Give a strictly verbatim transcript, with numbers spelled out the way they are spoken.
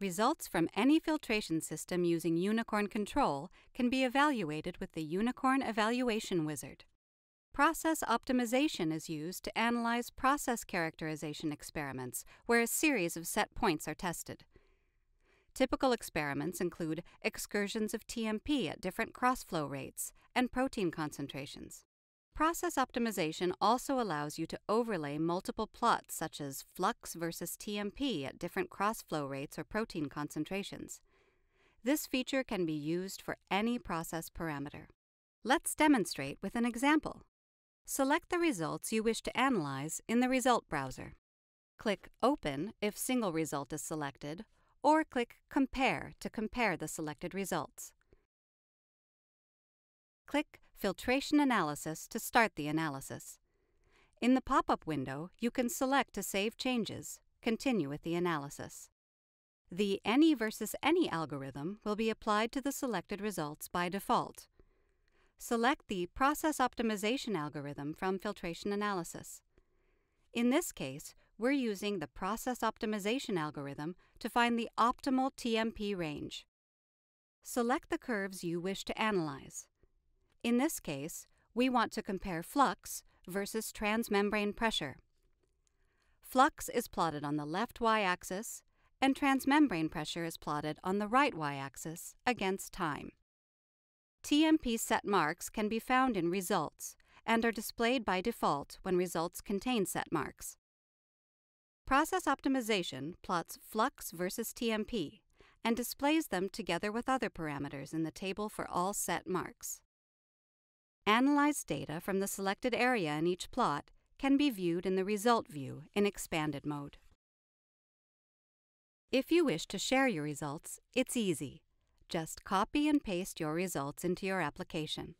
Results from any filtration system using Unicorn Control can be evaluated with the Unicorn Evaluation Wizard. Process optimization is used to analyze process characterization experiments where a series of set points are tested. Typical experiments include excursions of T M P at different cross-flow rates and protein concentrations. Process optimization also allows you to overlay multiple plots such as flux versus T M P at different cross-flow rates or protein concentrations. This feature can be used for any process parameter. Let's demonstrate with an example. Select the results you wish to analyze in the result browser. Click Open if single result is selected, or click Compare to compare the selected results. Click Filtration Analysis to start the analysis. In the pop-up window, you can select to save changes, continue with the analysis. The Any versus. Any algorithm will be applied to the selected results by default. Select the Process Optimization algorithm from Filtration Analysis. In this case, we're using the Process Optimization algorithm to find the optimal T M P range. Select the curves you wish to analyze. In this case, we want to compare flux versus transmembrane pressure. Flux is plotted on the left y-axis, and transmembrane pressure is plotted on the right y-axis against time. T M P set marks can be found in results and are displayed by default when results contain set marks. Process optimization plots flux versus T M P and displays them together with other parameters in the table for all set marks. Analyzed data from the selected area in each plot can be viewed in the result view in expanded mode. If you wish to share your results, it's easy. Just copy and paste your results into your application.